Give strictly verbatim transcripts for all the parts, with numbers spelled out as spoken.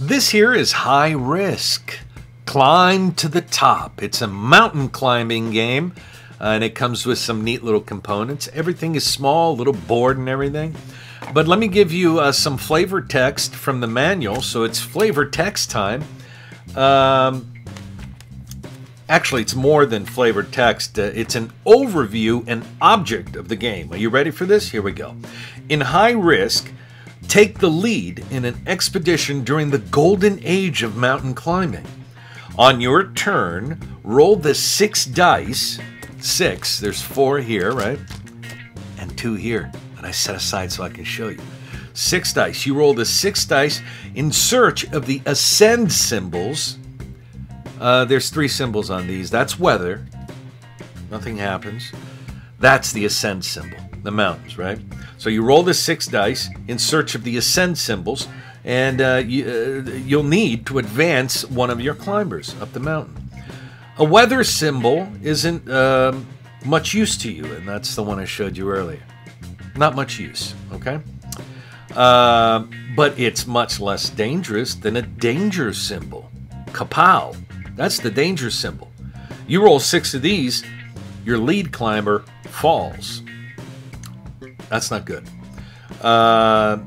This here is High Risk. Climb to the top. It's a mountain climbing game, uh, and it comes with some neat little components. Everything is small, little board and everything. But let me give you uh, some flavor text from the manual. So it's flavor text time. Um, actually, it's more than flavor text. Uh, it's an overview and object of the game. Are you ready for this? Here we go. In High Risk, take the lead in an expedition during the golden age of mountain climbing. On your turn, roll the six dice. Six, there's four here, right? And two here, and I set aside so I can show you. Six dice, you roll the six dice in search of the ascend symbols. Uh, there's three symbols on these. That's weather, nothing happens. That's the ascend symbol, the mountains, right? So you roll the six dice in search of the ascend symbols. And uh, you, uh, you'll need to advance one of your climbers up the mountain. A weather symbol isn't uh, much use to you, and that's the one I showed you earlier. Not much use, okay? Uh, but it's much less dangerous than a danger symbol. Kapow, that's the danger symbol. You roll six of these, your lead climber falls. That's not good. Uh...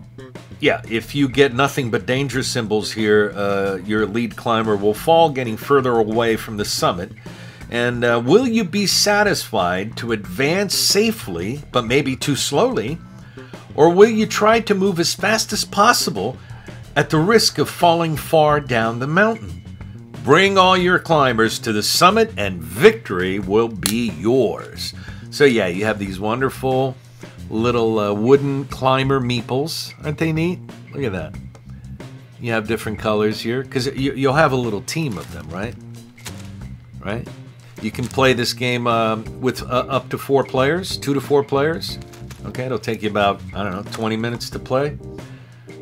Yeah, if you get nothing but danger symbols here, uh, your lead climber will fall, getting further away from the summit. And uh, will you be satisfied to advance safely, but maybe too slowly? Or will you try to move as fast as possible at the risk of falling far down the mountain? Bring all your climbers to the summit and victory will be yours. So yeah, you have these wonderful little uh, wooden climber meeples. Aren't they neat? Look at that. You have different colors here, because you, you'll have a little team of them, right? Right? You can play this game um, with uh, up to four players, two to four players. Okay, it'll take you about, I don't know, twenty minutes to play.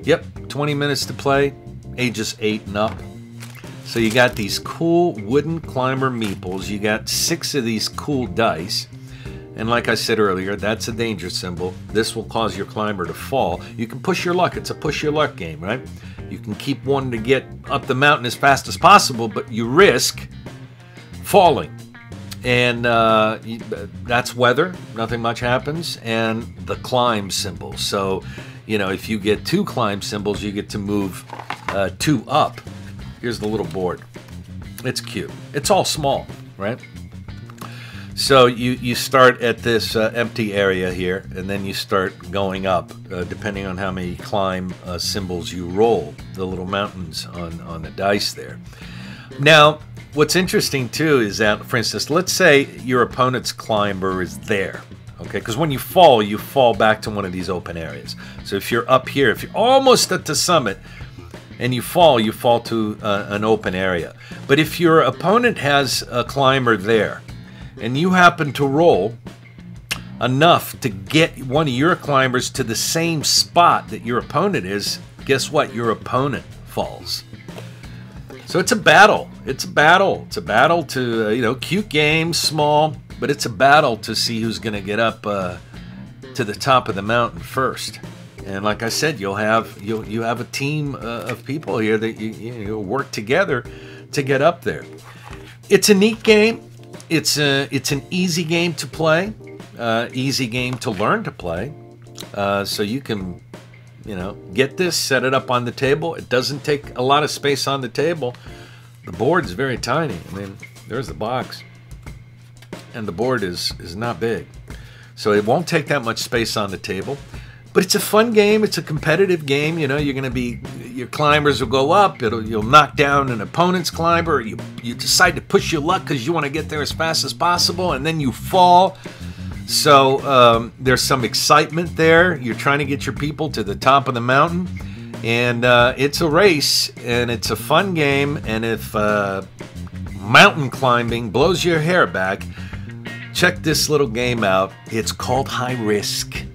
Yep, twenty minutes to play, ages eight and up. So you got these cool wooden climber meeples. You got six of these cool dice. And like I said earlier, that's a danger symbol. This will cause your climber to fall. You can push your luck. It's a push your luck game, right? You can keep wanting to get up the mountain as fast as possible, but you risk falling. And uh, that's weather. Nothing much happens. And the climb symbol. So, you know, if you get two climb symbols, you get to move uh, two up. Here's the little board. It's cute. It's all small, right? So you, you start at this uh, empty area here, and then you start going up, uh, depending on how many climb uh, symbols you roll, the little mountains on, on the dice there. Now, what's interesting too is that, for instance, let's say your opponent's climber is there, okay? Because when you fall, you fall back to one of these open areas. So if you're up here, if you're almost at the summit, and you fall, you fall to uh, an open area. But if your opponent has a climber there, and you happen to roll enough to get one of your climbers to the same spot that your opponent is, guess what? Your opponent falls. So it's a battle. It's a battle. It's a battle to, uh, you know, cute game, small, but it's a battle to see who's going to get up uh, to the top of the mountain first. And like I said, you'll have, you'll, you have a team uh, of people here that you, you know, work together to get up there. It's a neat game. It's a, it's an easy game to play, uh, easy game to learn to play. Uh, so you can, you know, get this, set it up on the table. It doesn't take a lot of space on the table. The board is very tiny. I mean, there's the box, and the board is is not big, so it won't take that much space on the table. But it's a fun game. It's a competitive game. You know, you're going to be, your climbers will go up. It'll, you'll knock down an opponent's climber. You, you decide to push your luck because you want to get there as fast as possible, and then you fall. So um, there's some excitement there. You're trying to get your people to the top of the mountain. And uh, it's a race, and it's a fun game. And if uh, mountain climbing blows your hair back, check this little game out. It's called High Risk.